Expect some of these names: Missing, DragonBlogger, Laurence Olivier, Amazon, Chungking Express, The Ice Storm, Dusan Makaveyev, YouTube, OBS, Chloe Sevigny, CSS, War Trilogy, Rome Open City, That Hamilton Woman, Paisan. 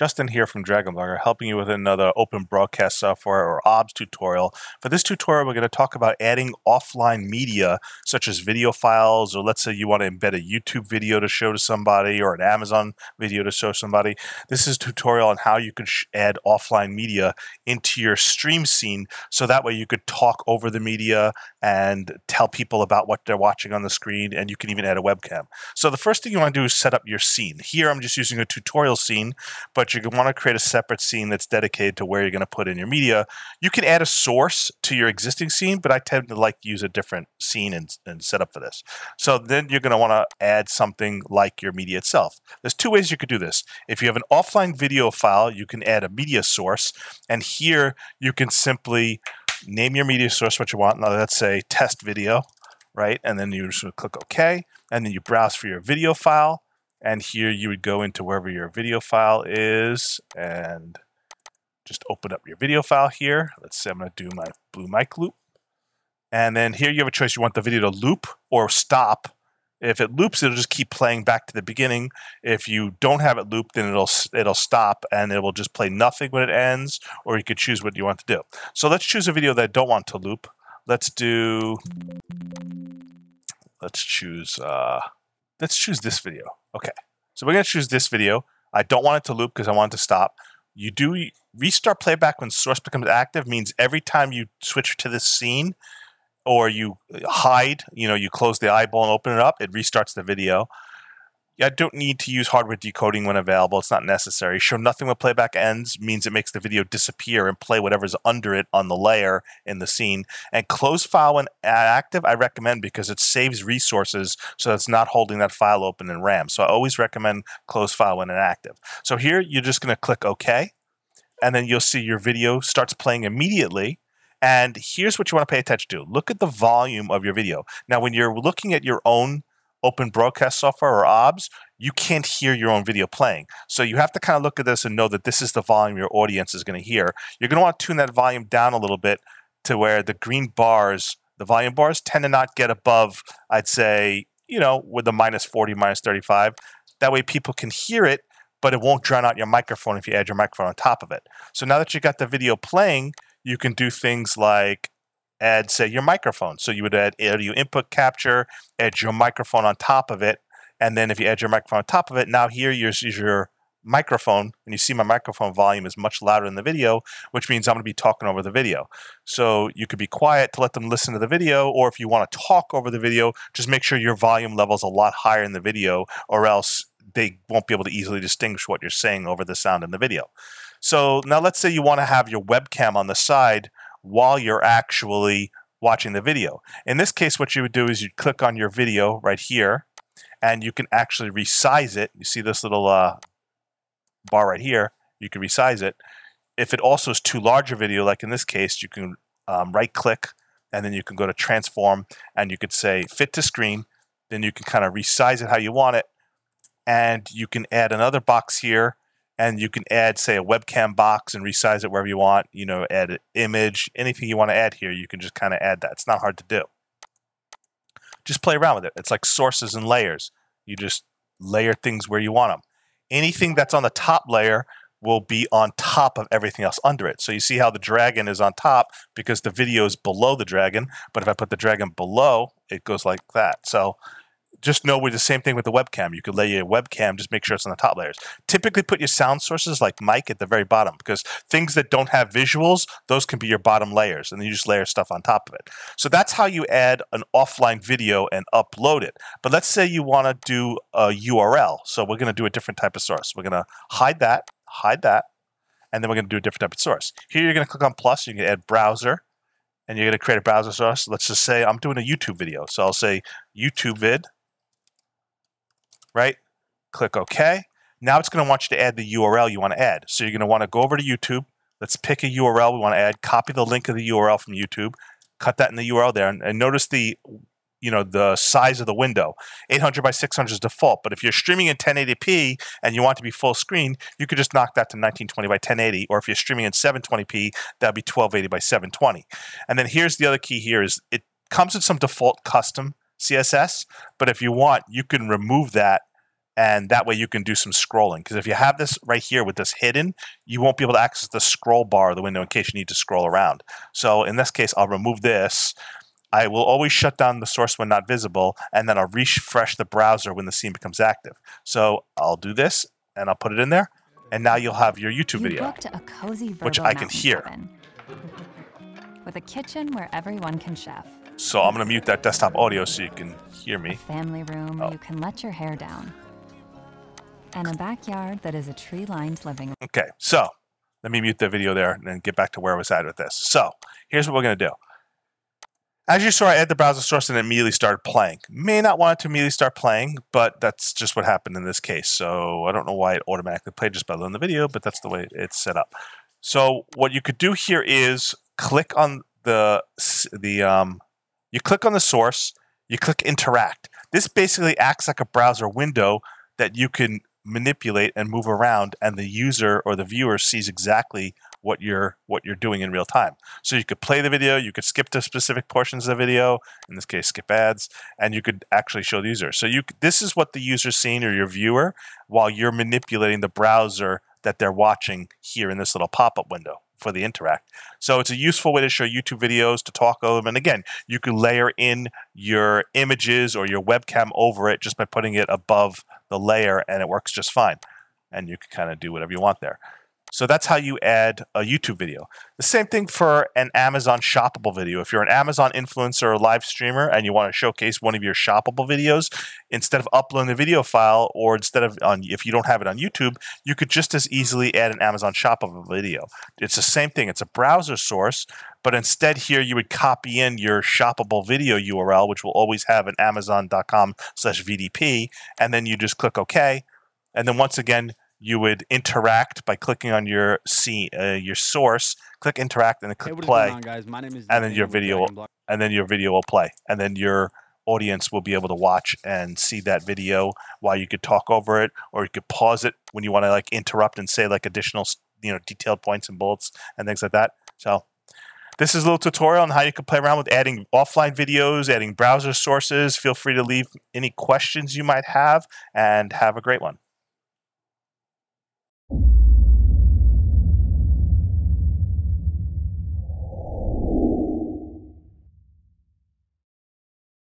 Justin here from DragonBlogger, helping you with another open broadcast software or OBS tutorial. For this tutorial, we're going to talk about adding offline media, such as video files, or let's say you want to embed a YouTube video to show to somebody or an Amazon video to show somebody. This is a tutorial on how you could add offline media into your stream scene, so that way you could talk over the media and tell people about what they're watching on the screen, and you can even add a webcam. So the first thing you want to do is set up your scene. Here I'm just using a tutorial scene, but you want to create a separate scene that's dedicated to where you're going to put in your media. You can add a source to your existing scene, but I tend to like to use a different scene and set up for this. So then you're going to want to add something like your media itself. There's two ways you could do this. If you have an offline video file, you can add a media source, and here you can simply name your media source what you want. Now let's say test video, right? And then you just click OK, and then you browse for your video file. And here you would go into wherever your video file is and just open up your video file here. Let's say I'm going to do my blue mic loop. And then here you have a choice. You want the video to loop or stop. If it loops, it'll just keep playing back to the beginning. If you don't have it looped, then it'll stop and it will just play nothing when it ends, or you could choose what you want to do. So let's choose a video that I don't want to loop. Let's choose this video. Okay, so we're going to choose this video. I don't want it to loop because I want it to stop. You do restart playback when source becomes active, means every time you switch to this scene or you hide, you close the eyeball and open it up, it restarts the video. I don't need to use hardware decoding when available. It's not necessary. Show nothing when playback ends means it makes the video disappear and play whatever's under it on the layer in the scene. And close file when active, I recommend, because it saves resources, so it's not holding that file open in RAM. So I always recommend close file when inactive. So here you're just going to click OK, and then you'll see your video starts playing immediately. And here's what you want to pay attention to. Look at the volume of your video. Now, when you're looking at your own open broadcast software or OBS, you can't hear your own video playing. So you have to kind of look at this and know that this is the volume your audience is going to hear. You're going to want to tune that volume down a little bit to where the green bars, the volume bars, tend to not get above, I'd say, with the -40, -35. That way people can hear it, but it won't drown out your microphone if you add your microphone on top of it. So now that you got the video playing, you can do things like add, say, your microphone. So you would add audio input capture, add your microphone on top of it, and then if you add your microphone on top of it, now here is your microphone, and you see my microphone volume is much louder than the video, which means I'm going to be talking over the video. So you could be quiet to let them listen to the video, or if you want to talk over the video, just make sure your volume level is a lot higher in the video, or else they won't be able to easily distinguish what you're saying over the sound in the video. So now let's say you want to have your webcam on the side while you're actually watching the video. In this case, what you would do is you'd click on your video right here, and you can actually resize it. You see this little bar right here? You can resize it. If it also is too large a video, like in this case, you can right-click, and then you can go to transform, and you could say fit to screen. Then you can kind of resize it how you want it, and you can add another box here. And you can add, say, a webcam box and resize it wherever you want, add an image, anything you want to add here, you can just kind of add that. It's not hard to do. Just play around with it. It's like sources and layers. You just layer things where you want them. Anything that's on the top layer will be on top of everything else under it. So you see how the dragon is on top because the video is below the dragon, but if I put the dragon below, it goes like that. So just know we're the same thing with the webcam. You could lay your webcam, just make sure it's on the top layers. Typically put your sound sources like mic at the very bottom, because things that don't have visuals, those can be your bottom layers, and then you just layer stuff on top of it. So that's how you add an offline video and upload it. But let's say you want to do a URL. So we're going to do a different type of source. We're going to hide that, and then we're going to do a different type of source. Here you're going to click on plus, you can add browser, and you're going to create a browser source. Let's just say I'm doing a YouTube video. So I'll say YouTube vid. Right? Click OK. Now it's going to want you to add the URL you want to add. So you're going to want to go over to YouTube. Let's pick a URL we want to add. Copy the link of the URL from YouTube. Cut that in the URL there, and notice the the size of the window. 800 by 600 is default, but if you're streaming in 1080p and you want to be full screen, you could just knock that to 1920 by 1080, or if you're streaming in 720p, that'd be 1280 by 720. And then here's the other key here is it comes with some default custom CSS, but if you want, you can remove that and that way you can do some scrolling. Because if you have this right here with this hidden, you won't be able to access the scroll bar of the window in case you need to scroll around. So in this case, I'll remove this. I will always shut down the source when not visible, and then I'll refresh the browser when the scene becomes active. So I'll do this, and I'll put it in there, and now you'll have your YouTube video, which I can hear. With a kitchen where everyone can chef. So I'm going to mute that desktop audio so you can hear me. A family room, you can let your hair down. And a backyard that is a tree-lined living room. Okay, so let me mute the video there and then get back to where I was at with this. So here's what we're going to do. As you saw, I added the browser source and it immediately started playing. May not want it to immediately start playing, but that's just what happened in this case. So I don't know why it automatically played just by loading the video, but that's the way it's set up. So what you could do here is click on you click on the source, you click interact. This basically acts like a browser window that you can manipulate and move around, and the user or the viewer sees exactly what you're doing in real time. So you could play the video, you could skip to specific portions of the video, in this case skip ads, and you could actually show the user. So this is what the user's seeing, or your viewer, while you're manipulating the browser that they're watching here in this little pop-up window for the interact. So it's a useful way to show YouTube videos, to talk over them. And again, you can layer in your images or your webcam over it just by putting it above the layer, and it works just fine. And you can kind of do whatever you want there. So that's how you add a YouTube video. The same thing for an Amazon shoppable video. If you're an Amazon influencer or live streamer and you want to showcase one of your shoppable videos, instead of uploading the video file, or instead of if you don't have it on YouTube, you could just as easily add an Amazon shoppable video. It's the same thing. It's a browser source, but instead here you would copy in your shoppable video URL, which will always have an amazon.com/VDP, and then you just click OK. And then once again, you would interact by clicking on your source, click interact, and then click play, and then your video will play, and then your audience will be able to watch and see that video while you could talk over it, or you could pause it when you want to like interrupt and say like additional detailed points and bullets and things like that. So this is a little tutorial on how you can play around with adding offline videos, adding browser sources. Feel free to leave any questions you might have, and have a great one.